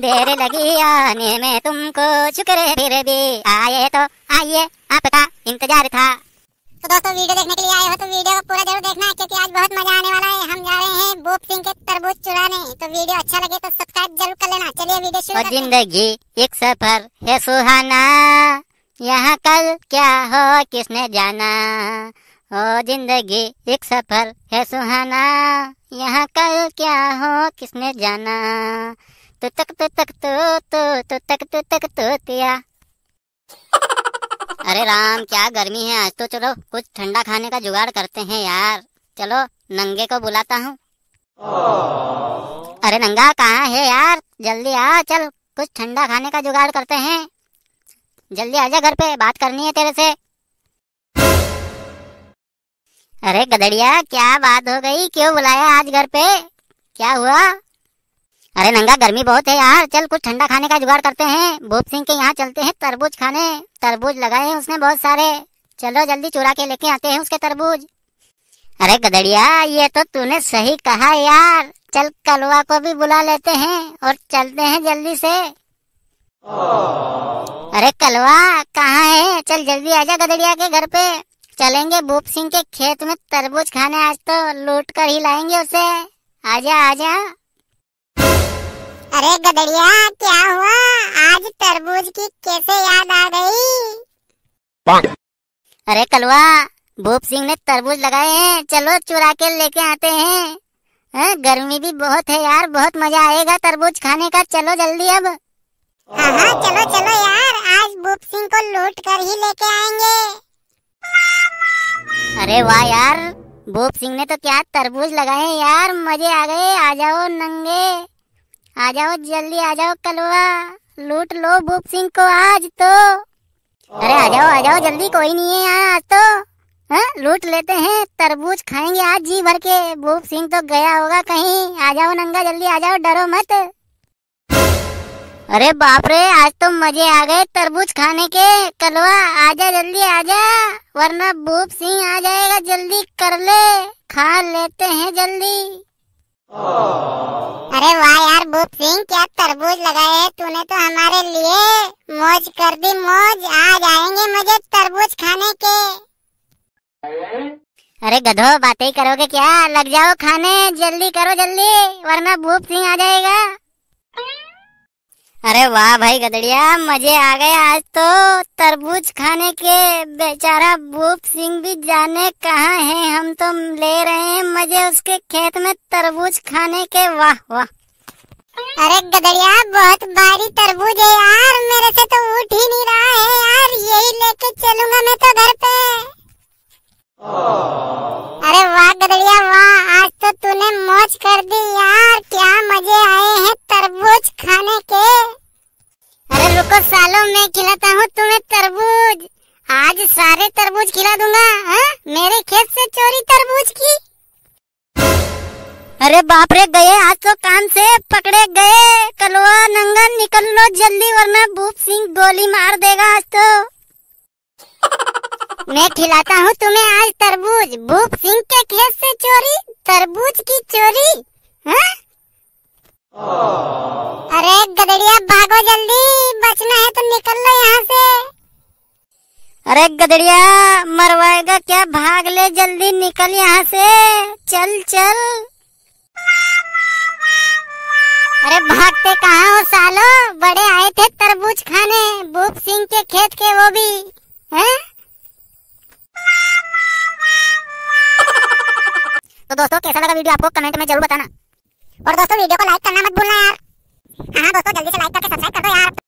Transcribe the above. देर लगी आने में तुमको, शुक्र फिर भी आए तो आइए, आपका इंतजार था। तो दोस्तों वीडियो देखने के लिए आए हो तो वीडियो को पूरा जरूर देखना, क्योंकि आज बहुत मजा आने वाला है। हम जा रहे हैं भूप सिंह के तरबूज चुराने। तो वीडियो अच्छा लगे तो सब्सक्राइब जरूर कर लेना। चलिए वीडियो शुरू करते हैं। जिंदगी एक सफर है सुहाना, यहाँ कल क्या हो किसने जाना। ओ जिंदगी एक सफर है सुहाना, यहाँ कल क्या हो किसने जाना। तो तक तो तक तो तक तो तक तो तिया। अरे राम क्या गर्मी है आज, तो चलो कुछ ठंडा खाने का जुगाड़ करते हैं यार। चलो नंगे को बुलाता हूँ। अरे नंगा कहाँ है यार, जल्दी आ, चल कुछ ठंडा खाने का जुगाड़ करते हैं। जल्दी आजा घर पे, बात करनी है तेरे से। अरे गधड़िया क्या बात हो गई, क्यों बुलाया आज घर पे, क्या हुआ। अरे नंगा गर्मी बहुत है यार, चल कुछ ठंडा खाने का जुगाड़ करते हैं। भूप सिंह के यहाँ चलते हैं तरबूज खाने। तरबूज लगाए हैं उसने बहुत सारे, चलो जल्दी चुरा के लेके आते हैं उसके तरबूज। अरे गधड़िया ये तो तूने सही कहा यार, चल कलवा को भी बुला लेते हैं और चलते हैं जल्दी से। अरे कलवा कहाँ है, चल जल्दी आजा गधड़िया के घर पे, चलेंगे भूप सिंह के खेत में तरबूज खाने। आज तो लूट कर ही लाएंगे उसे, आजा आजा। अरे गधड़िया क्या हुआ, आज तरबूज की कैसे याद आ गई। अरे कलवा भूप सिंह ने तरबूज लगाए हैं, चलो चुरा के लेके आते हैं। है? गर्मी भी बहुत है यार, बहुत मजा आएगा तरबूज खाने का, चलो जल्दी अब। हाँ, चलो चलो यार, आज भूप सिंह को लूट कर ही लेके आएंगे। अरे वाह यार, भूप सिंह ने तो क्या तरबूज लगाए यार, मजे आ गए। आ जाओ नंगे, आ जाओ जल्दी, आ जाओ कलवा, लूट लो भूप सिंह को आज तो। अरे आ जाओ जल्दी, कोई नहीं है यहाँ आज तो। हाँ लूट लेते हैं, तरबूज खाएंगे आज जी भर के। भूप सिंह तो गया होगा कहीं, आ जाओ नंगा जल्दी, आ जाओ, डरो मत। अरे बाप रे, आज तो मजे आ गए तरबूज खाने के। कलवा आजा जल्दी आजा, वरना भूप सिंह आ जाएगा, जल्दी कर ले, खा लेते हैं जल्दी। अरे वाह यार भूप सिंह, क्या तरबूज लगाए तूने तो, हमारे लिए मौज कर दी मौज। आज आएंगे मजे तरबूज खाने के। अरे गधो बातें ही करोगे क्या, लग जाओ खाने, जल्दी करो जल्दी, वरना भूप सिंह आ जाएगा। अरे वाह भाई गधड़िया, मजे आ गए आज तो तरबूज खाने के। बेचारा भूप सिंह भी जाने कहाँ है, हम तो ले रहे हैं मजे उसके खेत में तरबूज खाने के। वाह वाह। अरे गधड़िया बहुत भारी तरबूज है यार, मेरे से तो उठ ही नहीं रहा है यार, यही लेके चलूंगा मैं तो घर पे। अरे वाह गधड़िया वाह, आज तो तूने मौज कर दी यार, क्या मजे आए हैं तरबूज खाने के। अरे रुको सालों, मैं खिलाता हूँ तुम्हें तरबूज, आज सारे तरबूज खिला दूंगा। हाँ? मेरे खेत से चोरी तरबूज की। अरे बाप रे, गए आज तो काम से, पकड़े गए। कलवा नंगा निकल लो जल्दी, वरना भूप सिंह गोली मार देगा आज तो। मैं खिलाता हूँ तुम्हें आज तरबूज, भूप सिंह के खेत से चोरी तरबूज की चोरी। हाँ? अरे गधड़िया भागो जल्दी, बचना है तो निकल लो यहाँ से। अरे गधड़िया मरवाएगा क्या, भाग ले जल्दी, निकल यहाँ से, चल चल। अरे भागते कहाँ हो सालो, बड़े आए थे तरबूज खाने भूप सिंह के खेत के, वो भी हैं। तो दोस्तों कैसा लगा वीडियो आपको, कमेंट में जरूर बताना। और दोस्तों वीडियो को लाइक करना मत भूलना यार। हाँ दोस्तों जल्दी से लाइक करके सब्सक्राइब कर दो यार।